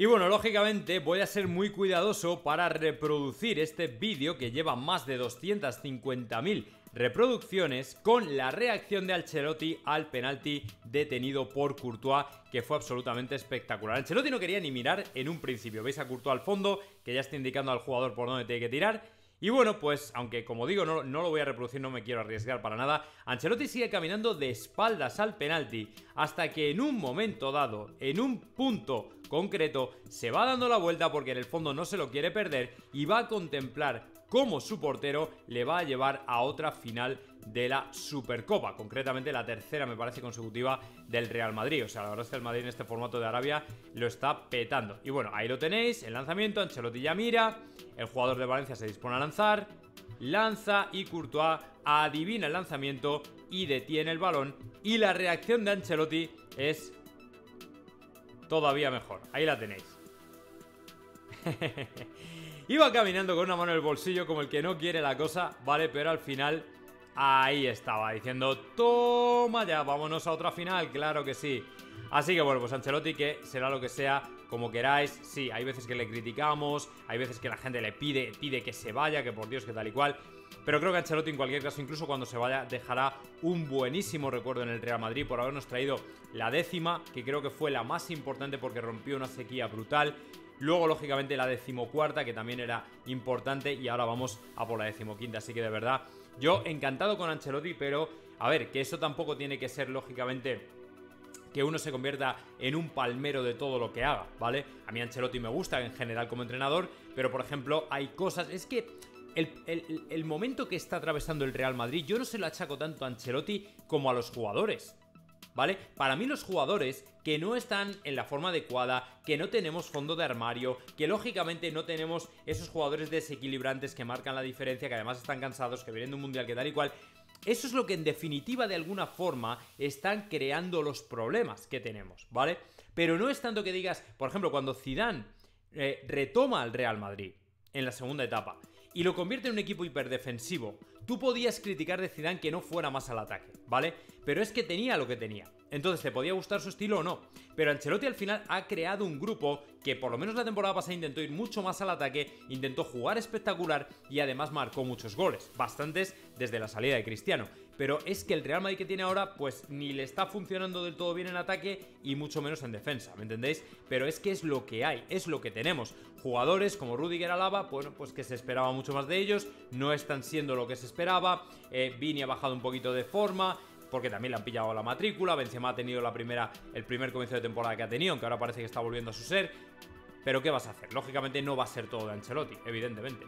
Y bueno, lógicamente voy a ser muy cuidadoso para reproducir este vídeo que lleva más de 250.000 reproducciones con la reacción de Ancelotti al penalti detenido por Courtois, que fue absolutamente espectacular. Ancelotti no quería ni mirar en un principio. Veis a Courtois al fondo, que ya está indicando al jugador por dónde tiene que tirar. Y bueno, pues aunque como digo no lo voy a reproducir, no me quiero arriesgar para nada, Ancelotti sigue caminando de espaldas al penalti hasta que en un momento dado, en un punto concreto, se va dando la vuelta porque en el fondo no se lo quiere perder y va a contemplar cómo su portero le va a llevar a otra final de la Supercopa, concretamente la tercera, me parece, consecutiva del Real Madrid. O sea, la verdad es que el Madrid en este formato de Arabia lo está petando. Y bueno, ahí lo tenéis, el lanzamiento, Ancelotti ya mira, el jugador de Valencia se dispone a lanzar, lanza y Courtois adivina el lanzamiento y detiene el balón, y la reacción de Ancelotti es todavía mejor. Ahí la tenéis. Iba caminando con una mano en el bolsillo como el que no quiere la cosa, ¿vale? Pero al final ahí estaba, diciendo toma ya, vámonos a otra final, claro que sí. Así que bueno, pues Ancelotti, que será lo que sea, como queráis. Sí, hay veces que le criticamos, hay veces que la gente le pide que se vaya, que por Dios, que tal y cual. Pero creo que Ancelotti en cualquier caso, incluso cuando se vaya, dejará un buenísimo recuerdo en el Real Madrid por habernos traído la 10ª, que creo que fue la más importante porque rompió una sequía brutal. Luego, lógicamente, la 14ª, que también era importante, y ahora vamos a por la 15ª. Así que, de verdad, yo encantado con Ancelotti, pero, a ver, que eso tampoco tiene que ser, lógicamente, que uno se convierta en un palmero de todo lo que haga, ¿vale? A mí Ancelotti me gusta en general como entrenador, pero, por ejemplo, hay cosas... Es que el momento que está atravesando el Real Madrid, yo no se lo achaco tanto a Ancelotti como a los jugadores, ¿vale? Para mí los jugadores que no están en la forma adecuada, que no tenemos fondo de armario, que lógicamente no tenemos esos jugadores desequilibrantes que marcan la diferencia, que además están cansados, que vienen de un mundial, que tal y cual, eso es lo que en definitiva de alguna forma están creando los problemas que tenemos, ¿vale? Pero no es tanto que digas, por ejemplo, cuando Zidane retoma al Real Madrid en la segunda etapa y lo convierte en un equipo hiperdefensivo, tú podías criticar de Zidane que no fuera más al ataque, ¿vale? Pero es que tenía lo que tenía. Entonces te podía gustar su estilo o no. Pero Ancelotti al final ha creado un grupo que por lo menos la temporada pasada intentó ir mucho más al ataque, intentó jugar espectacular y además marcó muchos goles, bastantes desde la salida de Cristiano. Pero es que el Real Madrid que tiene ahora pues ni le está funcionando del todo bien en ataque y mucho menos en defensa, ¿me entendéis? Pero es que es lo que hay, es lo que tenemos. Jugadores como Rüdiger, Alaba, bueno, pues que se esperaba mucho más de ellos, no están siendo lo que se esperaba. Vini ha bajado un poquito de forma, porque también le han pillado la matrícula. Benzema ha tenido el primer comienzo de temporada que ha tenido, aunque ahora parece que está volviendo a su ser. Pero ¿qué vas a hacer? Lógicamente no va a ser todo de Ancelotti, evidentemente.